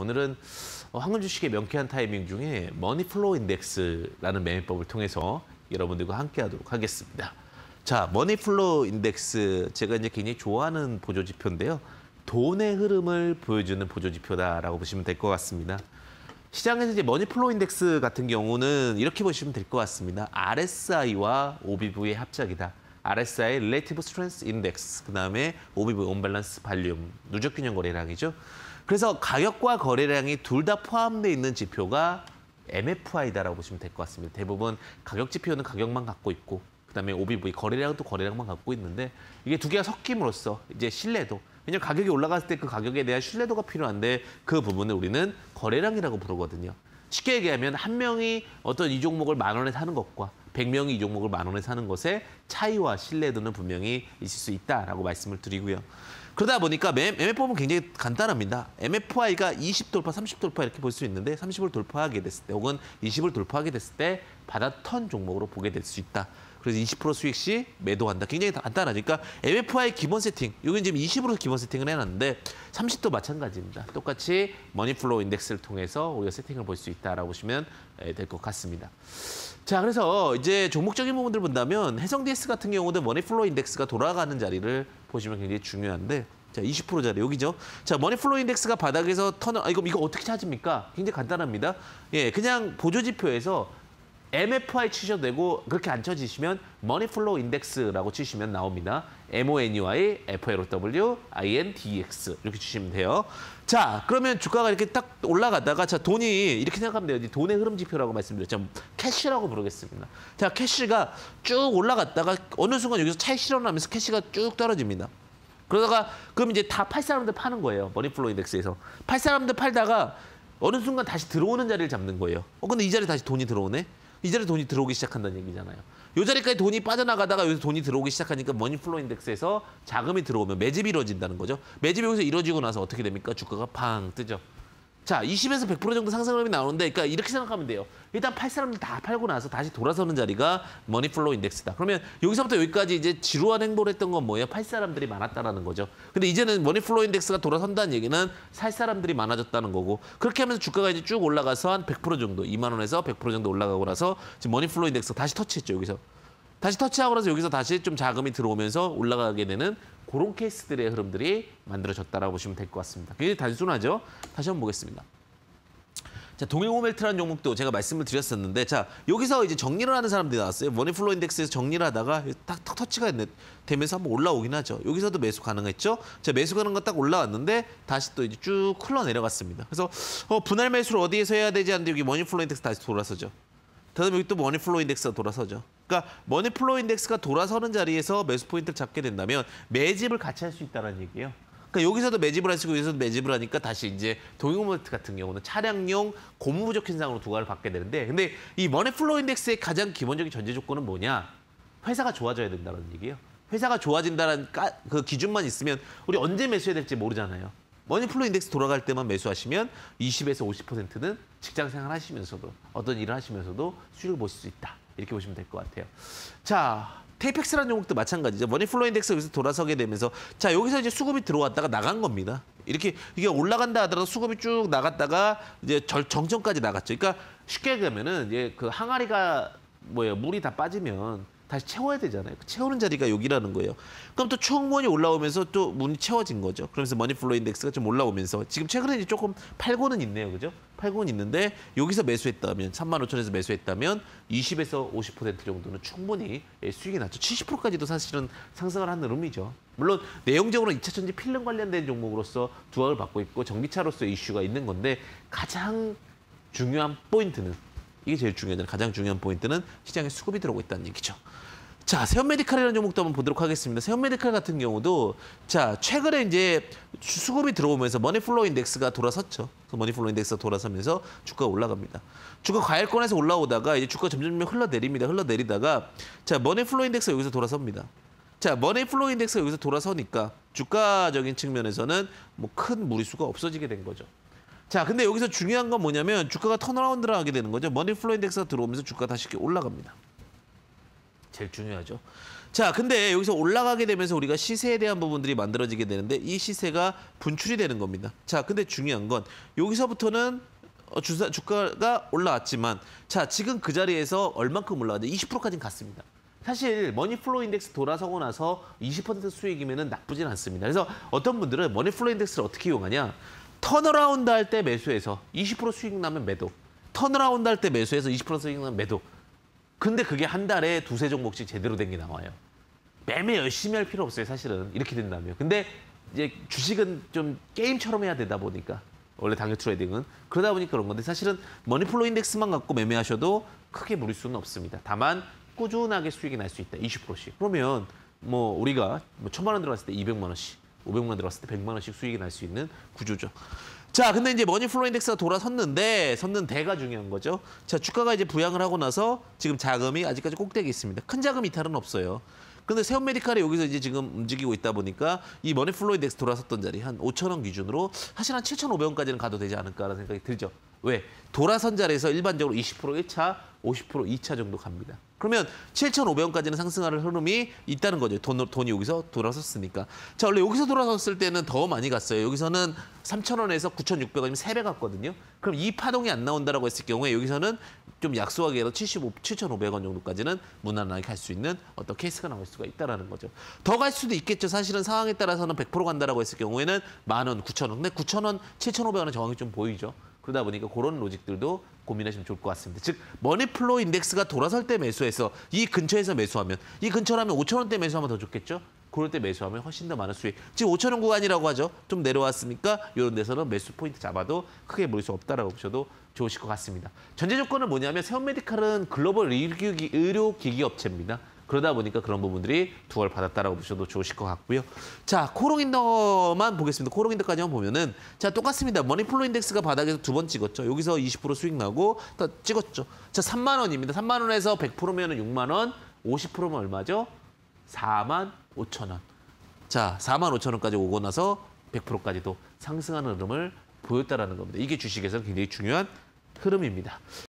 오늘은 황금 주식의 명쾌한 타이밍 중에 머니 플로우 인덱스라는 매매법을 통해서 여러분들과 함께 하도록 하겠습니다. 자, 머니 플로우 인덱스, 제가 이제 굉장히 좋아하는 보조 지표인데요. 돈의 흐름을 보여주는 보조 지표다라고 보시면 될 것 같습니다. 시장에서 이제 머니 플로우 인덱스 같은 경우는 이렇게 보시면 될 것 같습니다. RSI와 OBV의 합작이다. RSI, Relative Strength Index, 그다음에 OBV, 온밸런스 발륨, 누적 균형 거래량이죠. 그래서 가격과 거래량이 둘 다 포함되어 있는 지표가 MFI다라고 보시면 될 것 같습니다. 대부분 가격 지표는 가격만 갖고 있고, 그다음에 OBV, 거래량도 거래량만 갖고 있는데, 이게 두 개가 섞임으로써 이제 신뢰도, 왜냐면 가격이 올라갔을 때 그 가격에 대한 신뢰도가 필요한데 그 부분을 우리는 거래량이라고 부르거든요. 쉽게 얘기하면 한 명이 어떤 이 종목을 10,000원에 사는 것과 100명이 이 종목을 10,000원에 사는 것의 차이와 신뢰도는 분명히 있을 수 있다라고 말씀을 드리고요. 그러다 보니까 매매법은 굉장히 간단합니다. MFI가 20 돌파, 30 돌파 이렇게 볼 수 있는데 30을 돌파하게 됐을 때 혹은 20을 돌파하게 됐을 때 바닥턴 종목으로 보게 될 수 있다. 그래서 20% 수익 시 매도한다. 굉장히 간단하니까 MFI 기본 세팅, 이건 지금 20으로 기본 세팅을 해놨는데 30도 마찬가지입니다. 똑같이 머니플로우 인덱스를 통해서 오히려 세팅을 볼 수 있다라고 보시면 될 것 같습니다. 자, 그래서 이제 종목적인 부분들 본다면 해성DS 같은 경우도 머니플로우 인덱스가 돌아가는 자리를 보시면 굉장히 중요한데, 자, 20% 자리 여기죠. 자, 머니플로우 인덱스가 바닥에서 턴을, 이거 어떻게 찾습니까? 굉장히 간단합니다. 예, 그냥 보조지표에서 MFI 치셔도 되고, 그렇게 안 쳐지시면 머니 플로우 인덱스라고 치시면 나옵니다. MONEY, FLOW, INDX 이렇게 치시면 돼요. 자, 그러면 주가가 이렇게 딱 올라가다가, 자, 돈이 이렇게 생각하면 돼요. 돈의 흐름 지표라고 말씀드렸죠. 캐시라고 부르겠습니다. 자, 캐시가 쭉 올라갔다가 어느 순간 여기서 차익 실현하면서 캐시가 쭉 떨어집니다. 그러다가 그럼 이제 다 팔 사람들 파는 거예요. 머니 플로우 인덱스에서 팔 사람들 팔다가 어느 순간 다시 들어오는 자리를 잡는 거예요. 근데 이 자리에 다시 돈이 들어오네. 이 자리에 돈이 들어오기 시작한다는 얘기잖아요. 이 자리까지 돈이 빠져나가다가 여기서 돈이 들어오기 시작하니까 머니플로우 인덱스에서 자금이 들어오면 매집이 이루어진다는 거죠. 매집이 여기서 이루어지고 나서 어떻게 됩니까? 주가가 팡 뜨죠. 자, 20에서 100% 정도 상승률이 나오는데, 그러니까 이렇게 생각하면 돼요. 일단 팔 사람들 다 팔고 나서 다시 돌아서는 자리가 머니플로우 인덱스다. 그러면 여기서부터 여기까지 이제 지루한 행보를 했던 건 뭐예요? 팔 사람들이 많았다라는 거죠. 근데 이제는 머니플로우 인덱스가 돌아선다는 얘기는 살 사람들이 많아졌다는 거고, 그렇게 하면서 주가가 이제 쭉 올라가서 한 100% 정도, 2만 원에서 100% 정도 올라가고 나서 지금 머니플로우 인덱스가 다시 터치했죠. 여기서 다시 터치하고 나서 여기서 다시 좀 자금이 들어오면서 올라가게 되는 그런 케이스들의 흐름들이 만들어졌다라고 보시면 될 것 같습니다. 굉장히 단순하죠? 다시 한번 보겠습니다. 자, 동일고무벨트라는 종목도 제가 말씀을 드렸었는데, 자, 여기서 이제 정리를 하는 사람들이 나왔어요. 머니플로우 인덱스에서 정리를 하다가 딱 터치가 되면서 한번 올라오긴 하죠. 여기서도 매수 가능했죠. 자, 매수 가능한 거 딱 올라왔는데 다시 또 이제 쭉 흘러내려갔습니다. 그래서 분할 매수를 어디에서 해야 되지 않는데 여기 머니플로우 인덱스 다시 돌아서죠. 다음에 여기 또 머니플로우 인덱스가 돌아서죠. 그러니까 머니플로우 인덱스가 돌아서는 자리에서 매수 포인트를 잡게 된다면 매집을 같이 할 수 있다는 얘기예요. 그러니까 여기서도 매집을 하시고 여기서도 매집을 하니까 다시 이제 동일고무벨트 같은 경우는 차량용 고무 부족 현상으로 두각을 받게 되는데, 근데 이 머니플로우 인덱스의 가장 기본적인 전제 조건은 뭐냐? 회사가 좋아져야 된다는 얘기예요. 회사가 좋아진다는 그 기준만 있으면 우리 언제 매수해야 될지 모르잖아요. 머니플로우 인덱스 돌아갈 때만 매수하시면 20에서 50%는 직장생활 하시면서도 어떤 일을 하시면서도 수익을 보실 수 있다. 이렇게 보시면 될 것 같아요. 자, 테이펙스라는 종목도 마찬가지죠. 머니플로우 인덱스 여기서 돌아서게 되면서, 자, 여기서 이제 수급이 들어왔다가 나간 겁니다. 이렇게 이게 올라간다 하더라도 수급이 쭉 나갔다가 이제 정점까지 나갔죠. 그러니까 쉽게 얘기하면은 이제 그 항아리가 뭐예요? 물이 다 빠지면 다시 채워야 되잖아요. 채우는 자리가 여기라는 거예요. 그럼 또 충분히 올라오면서 또 문이 채워진 거죠. 그러면서 머니플로우 인덱스가 좀 올라오면서 지금 최근에 이제 조금 팔고는 있네요. 그죠? 팔고는 있는데 여기서 매수했다면 35,000원에서 매수했다면 20에서 50% 정도는 충분히 수익이 났죠. 70%까지도 사실은 상승을 한 흐름이죠. 물론 내용적으로 2차 전지 필름 관련된 종목으로서 두각을 받고 있고 전기차로서 이슈가 있는 건데, 가장 중요한 포인트는 이게 제일 중요하잖아요. 가장 중요한 포인트는 시장에 수급이 들어오고 있다는 얘기죠. 자, 세운 메디칼이라는 종목도 한번 보도록 하겠습니다. 세운 메디칼 같은 경우도, 자, 최근에 이제 수급이 들어오면서 머니플로우 인덱스가 돌아섰죠. 머니플로우 인덱스가 돌아서면서 주가가 올라갑니다. 주가 과열권에서 올라오다가 이제 주가 점점 흘러내립니다. 흘러내리다가, 자, 머니플로우 인덱스가 여기서 돌아섭니다. 자, 머니플로우 인덱스가 여기서 돌아서니까 주가적인 측면에서는 뭐 큰 무리수가 없어지게 된 거죠. 자, 근데 여기서 중요한 건 뭐냐면 주가가 턴어라운드를 하게 되는 거죠. 머니플로우 인덱스가 들어오면서 주가가 다시 이렇게 올라갑니다. 제일 중요하죠. 자, 근데 여기서 올라가게 되면서 우리가 시세에 대한 부분들이 만들어지게 되는데 이 시세가 분출이 되는 겁니다. 자, 근데 중요한 건 여기서부터는 주가가 올라왔지만 자, 지금 그 자리에서 얼만큼 올라왔는데 20%까지는 갔습니다. 사실 머니플로우 인덱스 돌아서고 나서 20% 수익이면 나쁘진 않습니다. 그래서 어떤 분들은 머니플로우 인덱스를 어떻게 이용하냐. 턴어라운드 할 때 매수해서 20% 수익 나면 매도. 턴어라운드 할 때 매수해서 20% 수익 나면 매도. 근데 그게 한 달에 두세 종목씩 제대로 된 게 나와요. 매매 열심히 할 필요 없어요, 사실은. 이렇게 된다면. 근데 이제 주식은 좀 게임처럼 해야 되다 보니까. 원래 당일 트레이딩은. 그러다 보니까 그런 건데 사실은 머니플로우 인덱스만 갖고 매매하셔도 크게 무리수는 없습니다. 다만 꾸준하게 수익이 날 수 있다. 20%씩. 그러면 뭐 우리가 1000만 원 들어갔을 때 200만 원씩, 500만 원 들어갔을 때 100만 원씩 수익이 날 수 있는 구조죠. 자, 근데 이제 머니플로우 인덱스가 돌아섰는데 섰는 데가 중요한 거죠. 자, 주가가 이제 부양을 하고 나서 지금 자금이 아직까지 꼭대기 있습니다. 큰 자금 이탈은 없어요. 근데 세운 메디칼이 여기서 이제 지금 움직이고 있다 보니까 이 머니플로우 인덱스 돌아섰던 자리 한 5,000원 기준으로 사실 한 7,500원까지는 가도 되지 않을까라는 생각이 들죠. 왜? 돌아선 자리에서 일반적으로 20% 1차, 50% 2차 정도 갑니다. 그러면 7,500원까지는 상승하는 흐름이 있다는 거죠. 돈이 여기서 돌아섰으니까. 자, 원래 여기서 돌아섰을 때는 더 많이 갔어요. 여기서는 3,000원에서 9,600원이면 3배 갔거든요. 그럼 이 파동이 안 나온다라고 했을 경우에 여기서는 좀 약소하게라도 7,500원 정도까지는 무난하게 갈 수 있는 어떤 케이스가 나올 수가 있다는 거죠. 더 갈 수도 있겠죠. 사실은 상황에 따라서는 100% 간다라고 했을 경우에는 10,000원, 9,000원. 근데 9,000원, 7,500원은 정확히 좀 보이죠. 그러다 보니까 그런 로직들도 고민하시면 좋을 것 같습니다. 즉 머니플로우 인덱스가 돌아설 때 매수해서 이 근처에서 매수하면 이 근처라면 5,000원대 매수하면 더 좋겠죠? 그럴 때 매수하면 훨씬 더 많은 수익. 지금 5,000원 구간이라고 하죠. 좀 내려왔으니까 이런 데서는 매수 포인트 잡아도 크게 무리수 없다라고 보셔도 좋으실 것 같습니다. 전제 조건은 뭐냐면 세운 메디칼은 글로벌 의료기기 업체입니다. 그러다 보니까 그런 부분들이 두월 받았다라고 보셔도 좋으실 것 같고요. 자, 코롱인더만 보겠습니다. 코롱인더까지만 보면은 자, 똑같습니다. 머니플로우 인덱스가 바닥에서 두 번 찍었죠. 여기서 20% 수익 나고 또 찍었죠. 자, 3만 원입니다. 3만 원에서 100%면 6만 원, 50%면 얼마죠? 45,000원. 자, 45,000원까지 오고 나서 100%까지도 상승하는 흐름을 보였다라는 겁니다. 이게 주식에서는 굉장히 중요한 흐름입니다.